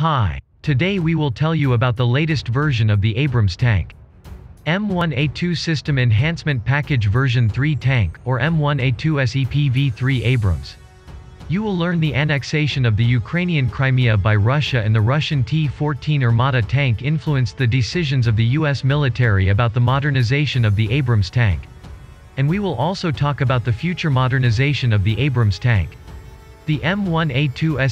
Hi, today we will tell you about the latest version of the Abrams tank. M1A2 System Enhancement Package version 3 tank, or M1A2 SEPv4 Abrams. You will learn the annexation of the Ukrainian Crimea by Russia and the Russian T-14 Armata tank influenced the decisions of the US military about the modernization of the Abrams tank. And we will also talk about the future modernization of the Abrams tank. The M1A2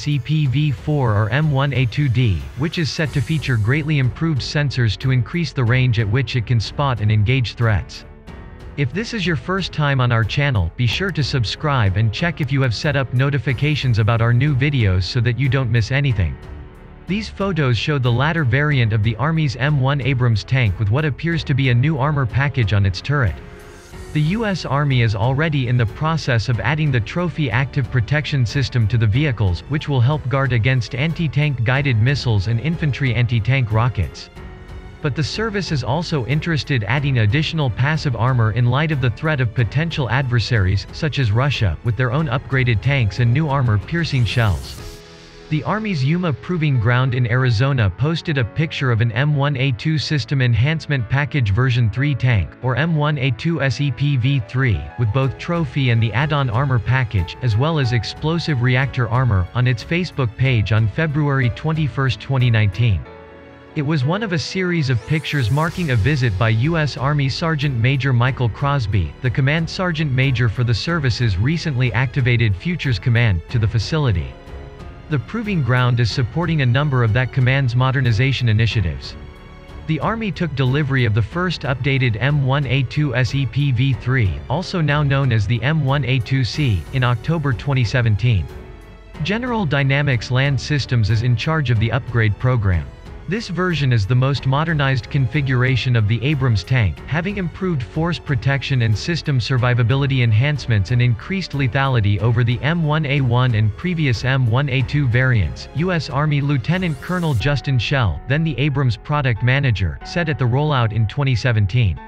SEPv4 or M1A2D, which is set to feature greatly improved sensors to increase the range at which it can spot and engage threats. If this is your first time on our channel, be sure to subscribe and check if you have set up notifications about our new videos so that you don't miss anything. These photos show the latter variant of the Army's M1 Abrams tank with what appears to be a new armor package on its turret. The U.S. Army is already in the process of adding the Trophy Active Protection System to the vehicles, which will help guard against anti-tank guided missiles and infantry anti-tank rockets. But the service is also interested in adding additional passive armor in light of the threat of potential adversaries, such as Russia, with their own upgraded tanks and new armor-piercing shells. The Army's Yuma Proving Ground in Arizona posted a picture of an M1A2 System Enhancement Package version 3 tank, or M1A2 SEPv4, with both trophy and the add-on armor package, as well as explosive reactor armor, on its Facebook page on February 21, 2019. It was one of a series of pictures marking a visit by U.S. Army Sergeant Major Michael Crosby, the Command Sergeant Major for the service's recently activated Futures Command, to the facility. The Proving Ground is supporting a number of that command's modernization initiatives. The Army took delivery of the first updated M1A2 SEPv4, also now known as the M1A2C, in October 2017. General Dynamics Land Systems is in charge of the upgrade program. This version is the most modernized configuration of the Abrams tank, having improved force protection and system survivability enhancements and increased lethality over the M1A1 and previous M1A2 variants, U.S. Army Lieutenant Colonel Justin Schell, then the Abrams product manager, said at the rollout in 2017.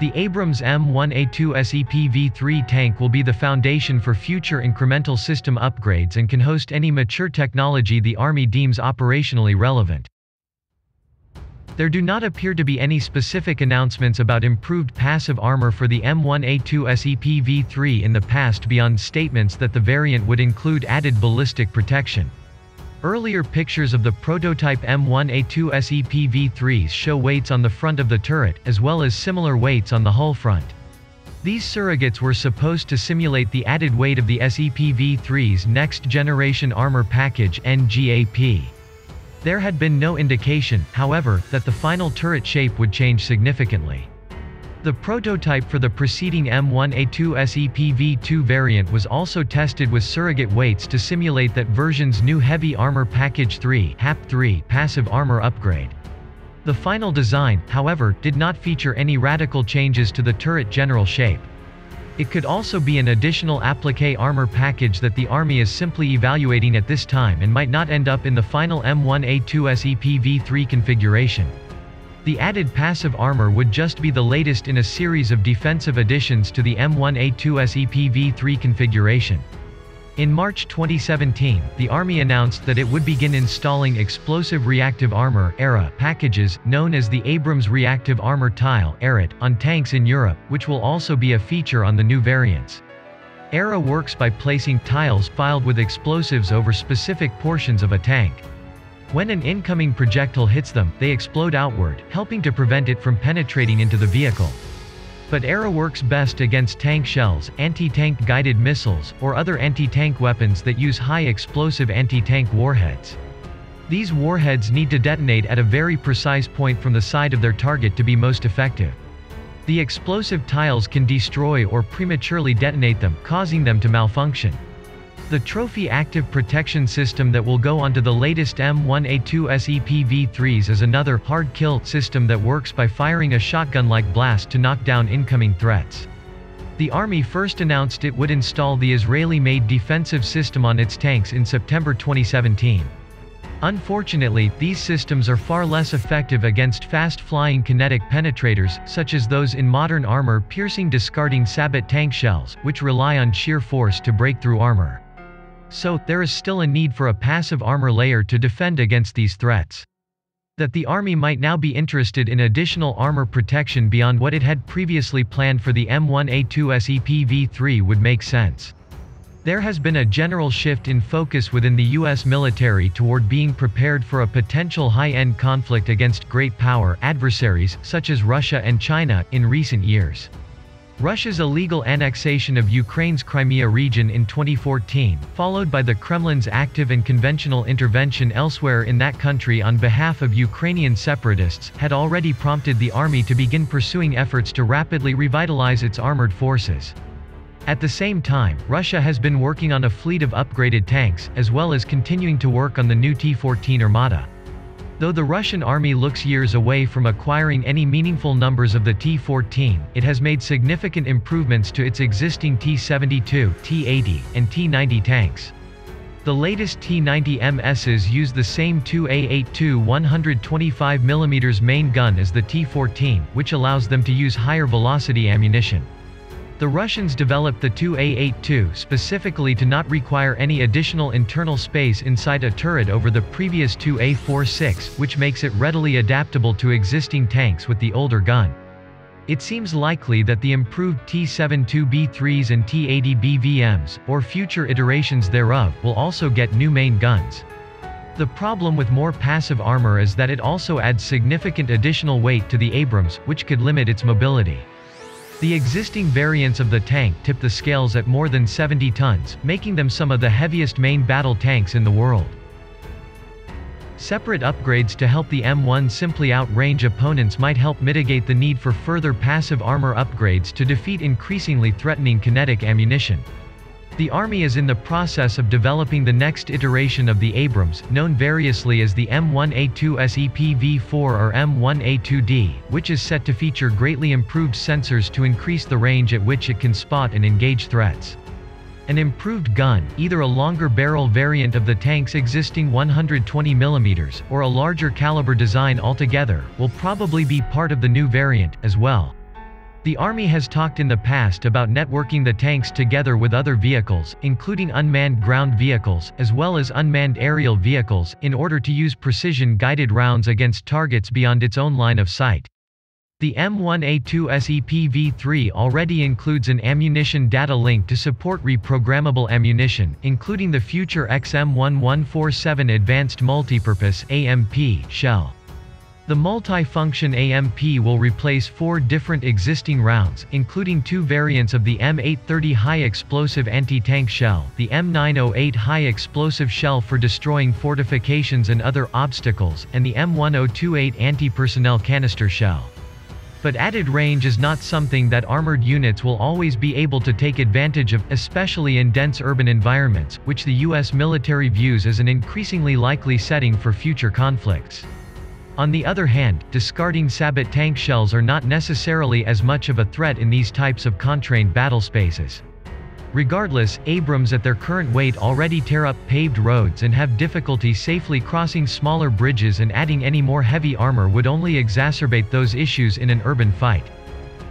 The Abrams M1A2 SEPv4 tank will be the foundation for future incremental system upgrades and can host any mature technology the Army deems operationally relevant. There do not appear to be any specific announcements about improved passive armor for the M1A2 SEPv4 in the past beyond statements that the variant would include added ballistic protection. Earlier pictures of the prototype M1A2 SEPv4s show weights on the front of the turret, as well as similar weights on the hull front. These surrogates were supposed to simulate the added weight of the SEPv4's Next Generation Armor Package (NGAP). There had been no indication, however, that the final turret shape would change significantly. The prototype for the preceding M1A2 SEPv2 variant was also tested with surrogate weights to simulate that version's new Heavy Armor Package 3 (HAP3) passive armor upgrade. The final design, however, did not feature any radical changes to the turret general shape. It could also be an additional applique armor package that the Army is simply evaluating at this time and might not end up in the final M1A2 SEPv4 configuration. The added passive armor would just be the latest in a series of defensive additions to the M1A2 SEPv4 configuration. In March 2017, the Army announced that it would begin installing Explosive Reactive Armor (ERA) packages, known as the Abrams Reactive Armor Tile (ARAT), on tanks in Europe, which will also be a feature on the new variants. ERA works by placing tiles filed with explosives over specific portions of a tank. When an incoming projectile hits them, they explode outward, helping to prevent it from penetrating into the vehicle. But ERA works best against tank shells, anti-tank guided missiles, or other anti-tank weapons that use high explosive anti-tank warheads. These warheads need to detonate at a very precise point from the side of their target to be most effective. The explosive tiles can destroy or prematurely detonate them, causing them to malfunction. The Trophy Active Protection System that will go onto the latest M1A2 SEPv4s is another hard kill system that works by firing a shotgun-like blast to knock down incoming threats. The Army first announced it would install the Israeli-made defensive system on its tanks in September 2017. Unfortunately, these systems are far less effective against fast-flying kinetic penetrators, such as those in modern armor-piercing discarding Sabat tank shells, which rely on sheer force to break through armor. So, there is still a need for a passive armor layer to defend against these threats. That the Army might now be interested in additional armor protection beyond what it had previously planned for the M1A2 SEPv4 would make sense. There has been a general shift in focus within the U.S. military toward being prepared for a potential high-end conflict against great power adversaries such as Russia and China in recent years. Russia's illegal annexation of Ukraine's Crimea region in 2014, followed by the Kremlin's active and conventional intervention elsewhere in that country on behalf of Ukrainian separatists, had already prompted the Army to begin pursuing efforts to rapidly revitalize its armored forces. At the same time, Russia has been working on a fleet of upgraded tanks, as well as continuing to work on the new T-14 Armata. Though the Russian army looks years away from acquiring any meaningful numbers of the T-14, it has made significant improvements to its existing T-72, T-80, and T-90 tanks. The latest T-90MSs use the same 2A82 125mm main gun as the T-14, which allows them to use higher velocity ammunition. The Russians developed the 2A82 specifically to not require any additional internal space inside a turret over the previous 2A46, which makes it readily adaptable to existing tanks with the older gun. It seems likely that the improved T-72B3s and T-80BVMs, or future iterations thereof, will also get new main guns. The problem with more passive armor is that it also adds significant additional weight to the Abrams, which could limit its mobility. The existing variants of the tank tip the scales at more than 70 tons, making them some of the heaviest main battle tanks in the world. Separate upgrades to help the M1 simply outrange opponents might help mitigate the need for further passive armor upgrades to defeat increasingly threatening kinetic ammunition. The Army is in the process of developing the next iteration of the Abrams, known variously as the M1A2 SEPv4 or M1A2D, which is set to feature greatly improved sensors to increase the range at which it can spot and engage threats. An improved gun, either a longer barrel variant of the tank's existing 120mm, or a larger caliber design altogether, will probably be part of the new variant, as well. The Army has talked in the past about networking the tanks together with other vehicles, including unmanned ground vehicles, as well as unmanned aerial vehicles, in order to use precision-guided rounds against targets beyond its own line of sight. The M1A2 SEPv4 already includes an ammunition data link to support reprogrammable ammunition, including the future XM1147 Advanced Multipurpose (AMP) shell. The multi-function AMP will replace 4 different existing rounds, including 2 variants of the M830 high-explosive anti-tank shell, the M908 high-explosive shell for destroying fortifications and other obstacles, and the M1028 anti-personnel canister shell. But added range is not something that armored units will always be able to take advantage of, especially in dense urban environments, which the U.S. military views as an increasingly likely setting for future conflicts. On the other hand, discarding sabot tank shells are not necessarily as much of a threat in these types of contrained battle spaces. Regardless, Abrams at their current weight already tear up paved roads and have difficulty safely crossing smaller bridges, and adding any more heavy armor would only exacerbate those issues in an urban fight.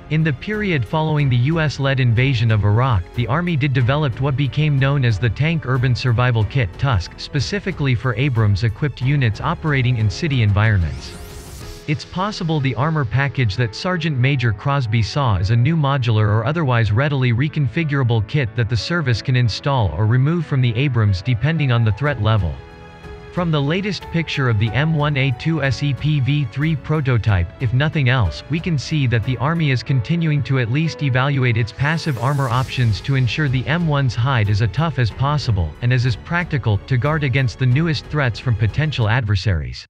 In the period following the US-led invasion of Iraq, the Army did develop what became known as the Tank Urban Survival Kit (TUSK), specifically for Abrams-equipped units operating in city environments. It's possible the armor package that Sergeant Major Crosby saw is a new modular or otherwise readily reconfigurable kit that the service can install or remove from the Abrams depending on the threat level. From the latest picture of the M1A2 SEPv4 prototype, if nothing else, we can see that the Army is continuing to at least evaluate its passive armor options to ensure the M1's hide is as tough as possible, and as is practical, to guard against the newest threats from potential adversaries.